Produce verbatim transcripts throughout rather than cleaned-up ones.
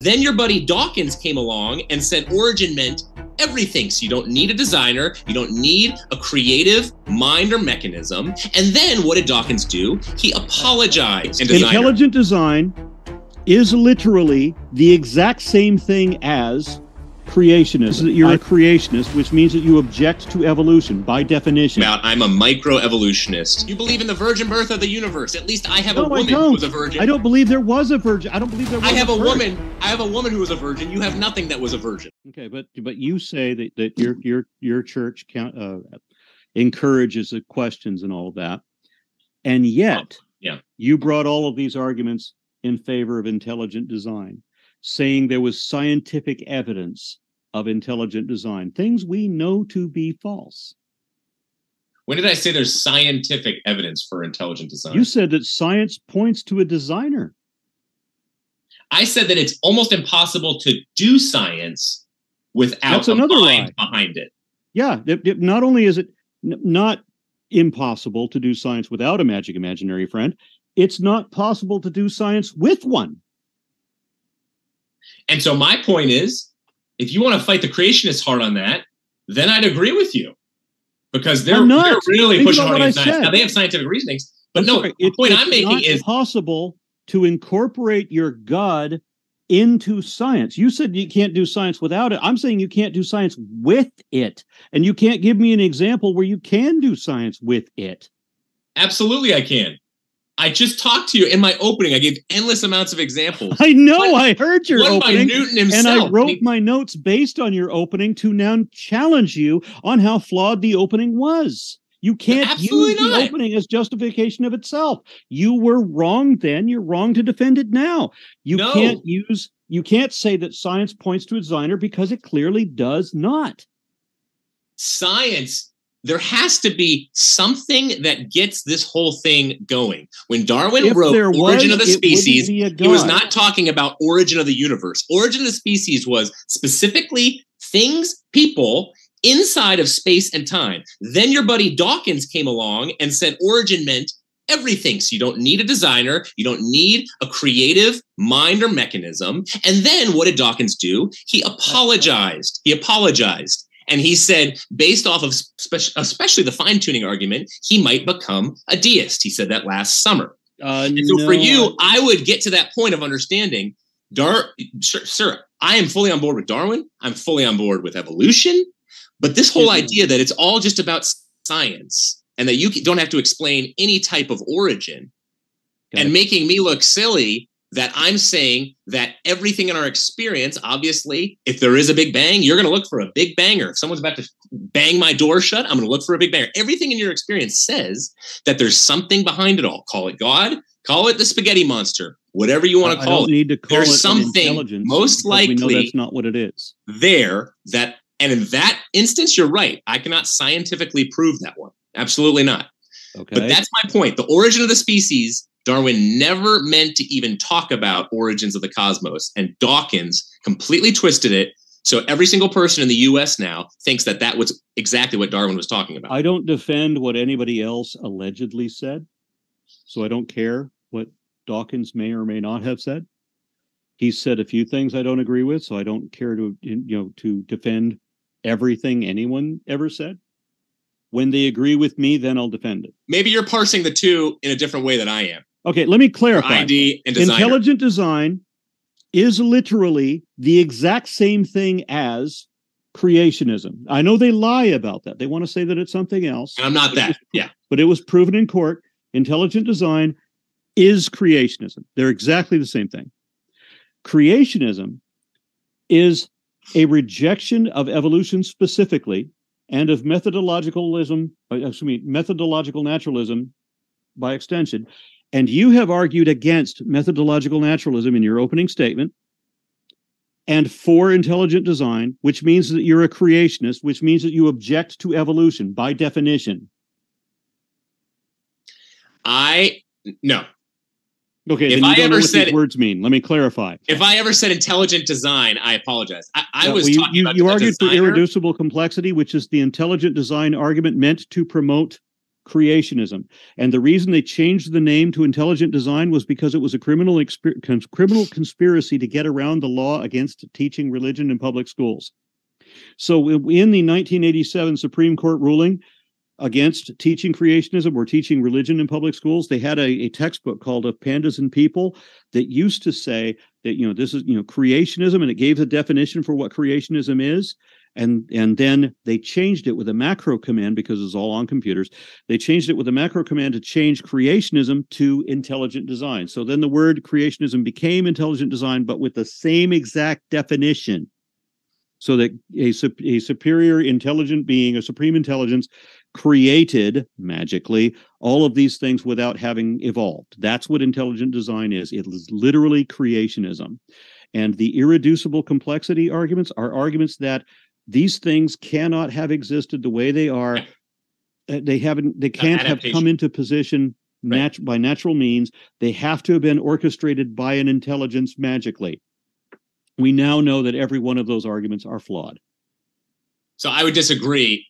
Then your buddy Dawkins came along and said origin meant everything. So you don't need a designer, you don't need a creative mind or mechanism. And then what did Dawkins do? He apologized. And intelligent design is literally the exact same thing as creationism. You're a creationist, which means that you object to evolution by definition. About, I'm a microevolutionist. You believe in the virgin birth of the universe. At least I have no, a woman who was a virgin. I don't believe there was a virgin. I don't believe there was I have a, a woman. I have a woman who was a virgin. You have nothing that was a virgin. Okay, but but you say that, that your your your church count, uh, encourages the questions and all of that, and yet oh, yeah. you brought all of these arguments in favor of intelligent design, saying there was scientific evidence of intelligent design, things we know to be false. When did I say there's scientific evidence for intelligent design? You said that science points to a designer. I said that it's almost impossible to do science without a mind behind it. Yeah, it, it, not only is it n- not impossible to do science without a magic imaginary friend, it's not possible to do science with one. And so my point is, if you want to fight the creationists hard on that, then I'd agree with you, because they're, they're really pushing hard on science. Said. Now, they have scientific reasonings, but I'm no, sorry, the it, point I'm making is... It's possible to incorporate your God into science. You said you can't do science without it. I'm saying you can't do science with it, and you can't give me an example where you can do science with it. Absolutely, I can. I just talked to you in my opening. I gave endless amounts of examples. I know. One, I heard your opening. One by Newton himself. And I wrote he, my notes based on your opening to now challenge you on how flawed the opening was. You can't use the not. opening as justification of itself. You were wrong then. You're wrong to defend it now. You no. can't use. You can't say that science points to a designer because it clearly does not. Science. There has to be something that gets this whole thing going. When Darwin if wrote Origin was, of the Species, he was not talking about origin of the universe. Origin of the Species was specifically things, people, inside of space and time. Then your buddy Dawkins came along and said origin meant everything. So you don't need a designer. You don't need a creative mind or mechanism. And then what did Dawkins do? He apologized. He apologized. And he said, based off of spe- especially the fine-tuning argument, he might become a deist. He said that last summer. Uh, and so no, for you, I, I would get to that point of understanding, Dar- sir, sir, I am fully on board with Darwin. I'm fully on board with evolution. But this whole mm-hmm. idea that it's all just about science and that you don't have to explain any type of origin Got and it. making me look silly that I'm saying that everything in our experience, obviously, if there is a big bang, you're going to look for a big banger. If someone's about to bang my door shut, I'm going to look for a big banger. Everything in your experience says that there's something behind it all. Call it God, call it the spaghetti monster, whatever you want to call it. Need to call there's it something most likely we know that's not what it is. there that, and in that instance, you're right. I cannot scientifically prove that one. Absolutely not. Okay. But that's my point. The origin of the species, Darwin never meant to even talk about origins of the cosmos, and Dawkins completely twisted it. So every single person in the U S now thinks that that was exactly what Darwin was talking about. I don't defend what anybody else allegedly said, so I don't care what Dawkins may or may not have said. He said a few things I don't agree with, so I don't care to, you know, to defend everything anyone ever said. When they agree with me, then I'll defend it. Maybe you're parsing the two in a different way than I am. Okay, let me clarify. I D and designer. Intelligent design is literally the exact same thing as creationism. I know they lie about that. They want to say that it's something else. And I'm not that. Was, yeah. But it was proven in court. Intelligent design is creationism. They're exactly the same thing. Creationism is a rejection of evolution specifically and of methodologicalism, excuse me, methodological naturalism by extension. And you have argued against methodological naturalism in your opening statement and for intelligent design, which means that you're a creationist, which means that you object to evolution by definition. I, no. Okay, if I ever said words mean, let me clarify. If I ever said intelligent design, I apologize. I, I yeah, was well, talking you, about you argued for irreducible complexity, which is the intelligent design argument meant to promote creationism. And the reason they changed the name to intelligent design was because it was a criminal exp- cons- criminal conspiracy to get around the law against teaching religion in public schools. So in the nineteen eighty-seven Supreme Court ruling against teaching creationism or teaching religion in public schools, they had a, a textbook called Of Pandas and People that used to say that, you know, this is, you know, creationism, and it gave the definition for what creationism is. And and then they changed it with a macro command, because it's all on computers. They changed it with a macro command to change creationism to intelligent design. So then the word creationism became intelligent design, but with the same exact definition, so that a, a superior intelligent being, a supreme intelligence, created magically all of these things without having evolved. That's what intelligent design is. It is literally creationism. And the irreducible complexity arguments are arguments that these things cannot have existed the way they are. They haven't. They can't have come into position nat- right. by natural means. They have to have been orchestrated by an intelligence magically. We now know that every one of those arguments are flawed. So I would disagree.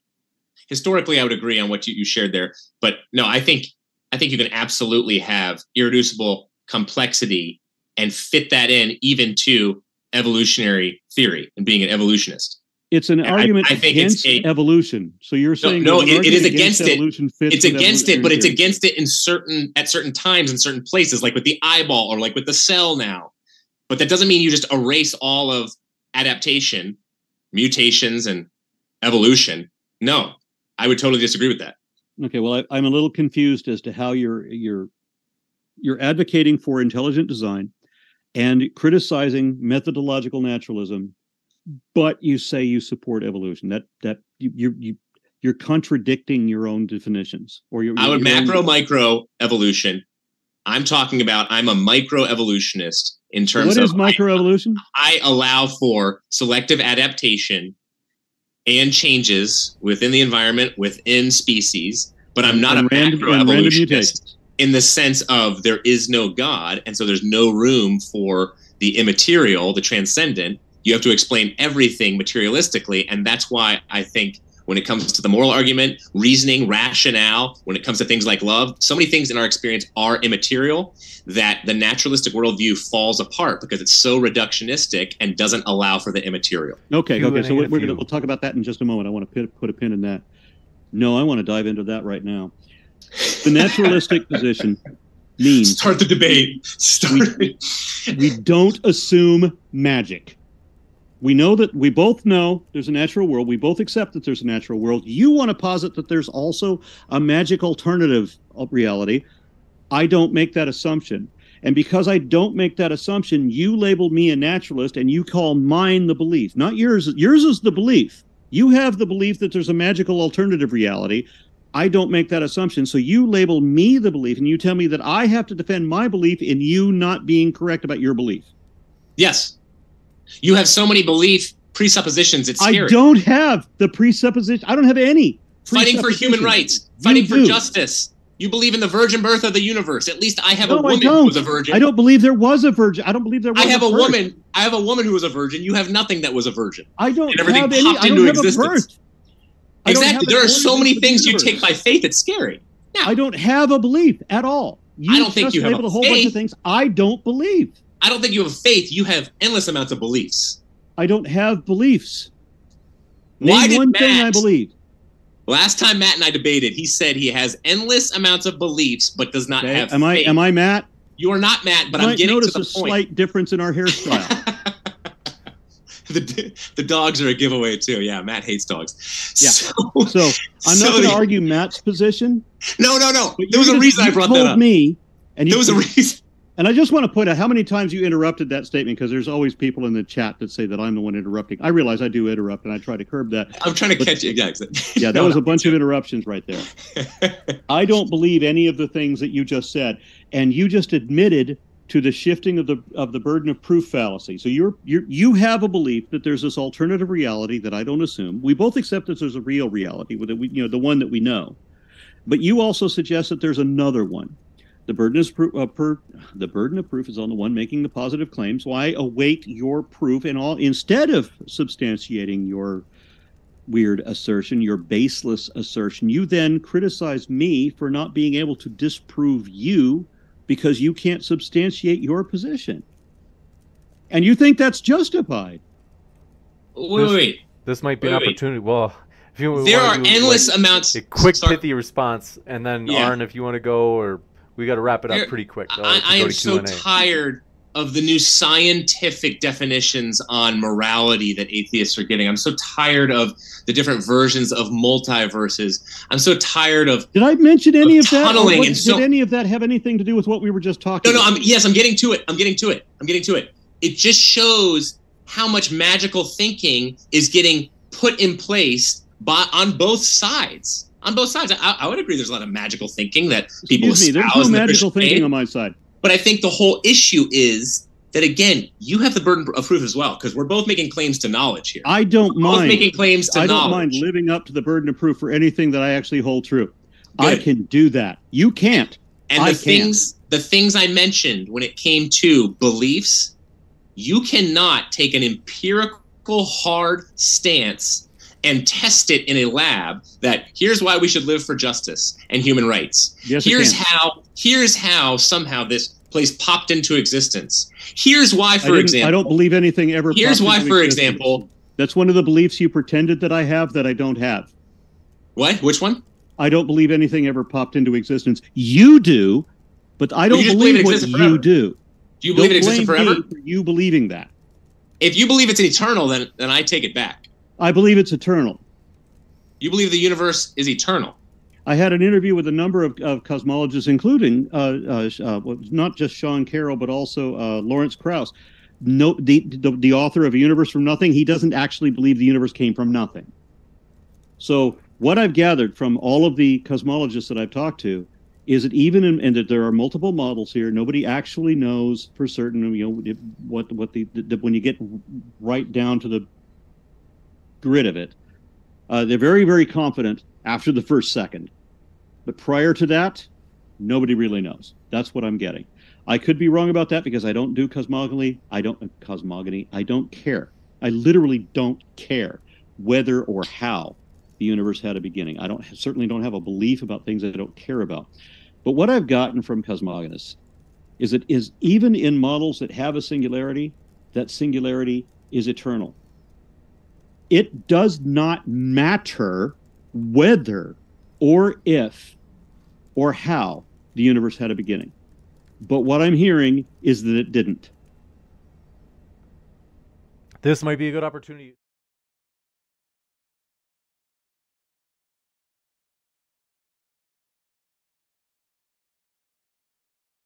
Historically, I would agree on what you, you shared there. But no, I think I think you can absolutely have irreducible complexity and fit that in even to evolutionary theory and being an evolutionist. It's an argument I, I think against it's a, evolution. So you're saying no, no it, it is against, against it. It's against it, but it's against it in certain at certain times in certain places, like with the eyeball or like with the cell now. But that doesn't mean you just erase all of adaptation, mutations, and evolution. No, I would totally disagree with that. Okay, well, I, I'm a little confused as to how you're you're you're advocating for intelligent design and criticizing methodological naturalism, but you say you support evolution. That that you you, you you're contradicting your own definitions. Or your, your, I would your macro own... micro evolution. I'm talking about. I'm a micro evolutionist in terms of what is micro evolution? I, I allow for selective adaptation and changes within the environment, within species. But I'm not and a random, macro evolutionist in the sense of there is no God, and so there's no room for the immaterial, the transcendent. You have to explain everything materialistically, and that's why I think when it comes to the moral argument, reasoning, rationale, when it comes to things like love, so many things in our experience are immaterial that the naturalistic worldview falls apart because it's so reductionistic and doesn't allow for the immaterial. Okay, okay, so we're gonna, we'll talk about that in just a moment. I want to put a pin in that. No, I want to dive into that right now. The naturalistic position means... Start the debate. Start we, we don't assume magic. We know that we both know there's a natural world. We both accept that there's a natural world. You want to posit that there's also a magic alternative reality. I don't make that assumption. And because I don't make that assumption, you label me a naturalist and you call mine the belief, not yours. Yours is the belief. You have the belief that there's a magical alternative reality. I don't make that assumption. So you label me the belief and you tell me that I have to defend my belief in you not being correct about your belief. Yes. You have so many belief presuppositions, it's scary. I don't have the presupposition. I don't have any. Fighting for human rights. Fighting for justice. You believe in the virgin birth of the universe. At least I have no, a woman who was a virgin. I don't believe there was a virgin. I don't believe there was I have a, a woman. I have a woman who was a virgin. You have nothing that was a virgin. I don't and everything have any. I don't have existence. A birth. I exactly. There are so many things universe. You take by faith. It's scary. Now, I don't have a belief at all. You I don't think you have a, a whole faith. Bunch of things I don't believe. I don't think you have faith. You have endless amounts of beliefs. I don't have beliefs. Why Name did one Matt, thing I believe. Last time Matt and I debated, he said he has endless amounts of beliefs, but does not okay. have am faith. I, am I Matt? You are not Matt, but you I'm getting to the point. I notice a slight difference in our hairstyle. the, the dogs are a giveaway, too. Yeah, Matt hates dogs. Yeah. So, so I'm so not going to argue Matt's position. No, no, no. There was a reason I brought that up. Me, and you there was a reason. And I just want to point out how many times you interrupted that statement, because there's always people in the chat that say that I'm the one interrupting. I realize I do interrupt, and I try to curb that. I'm trying to but, catch you guys. Yeah, that no, was a bunch no. of interruptions right there. I don't believe any of the things that you just said, and you just admitted to the shifting of the of the burden of proof fallacy. So you're you you have a belief that there's this alternative reality that I don't assume. We both accept that there's a real reality, whether we you know the one that we know, but you also suggest that there's another one. The burden, is pro- uh, per- the burden of proof is on the one making the positive claim, so I await your proof and all instead of substantiating your weird assertion, your baseless assertion. You then criticize me for not being able to disprove you because you can't substantiate your position. And you think that's justified. Wait, this, wait. This might be wait, an opportunity. Wait. Well, if you there are do, endless like, amounts. A quick, sorry. pithy response, and then yeah. Arne, if you want to go, or we got to wrap it up there, pretty quick. So I, I am so tired of the new scientific definitions on morality that atheists are getting. I'm so tired of the different versions of multiverses. I'm so tired of Did I mention any of, of that? Tunneling what, and so, did any of that have anything to do with what we were just talking no, about? No, no. Yes, I'm getting to it. I'm getting to it. I'm getting to it. It just shows how much magical thinking is getting put in place by, on both sides. On both sides. I, I would agree there's a lot of magical thinking that people espouse. Excuse me, there's no magical thinking on my side. But I think the whole issue is that, again, you have the burden of proof as well, because we're both making claims to knowledge here. I don't we're mind. Both making claims to I knowledge. I don't mind living up to the burden of proof for anything that I actually hold true. Good. I can do that. You can't. And I the things, the things I mentioned when it came to beliefs, you cannot take an empirical hard stance and test it in a lab that here's why we should live for justice and human rights. Yes, here's how here's how somehow this place popped into existence. Here's why, for I example. I don't believe anything ever. Here's why, for existence. example. That's one of the beliefs you pretended that I have that I don't have. What? Which one? I don't believe anything ever popped into existence. You do, but I don't well, believe, believe what you forever. do. Do you believe Don't it exists forever? For you believing that. If you believe it's eternal, then then I take it back. I believe it's eternal. You believe the universe is eternal. I had an interview with a number of, of cosmologists, including uh, uh, uh, not just Sean Carroll, but also uh, Lawrence Krauss, no, the, the the author of A Universe from Nothing. He doesn't actually believe the universe came from nothing. So what I've gathered from all of the cosmologists that I've talked to is it even in, and that there are multiple models here. Nobody actually knows for certain, you know, what what the, the when you get right down to the grid of it, uh, they're very very confident after the first second, but prior to that, nobody really knows. That's what I'm getting. I could be wrong about that because I don't do cosmogony. I don't uh, cosmogony. I don't care. I literally don't care whether or how the universe had a beginning. I don't certainly don't have a belief about things that I don't care about. But what I've gotten from cosmogonists is that is even in models that have a singularity, that singularity is eternal. It does not matter whether or if or how the universe had a beginning. But what I'm hearing is that it didn't. This might be a good opportunity.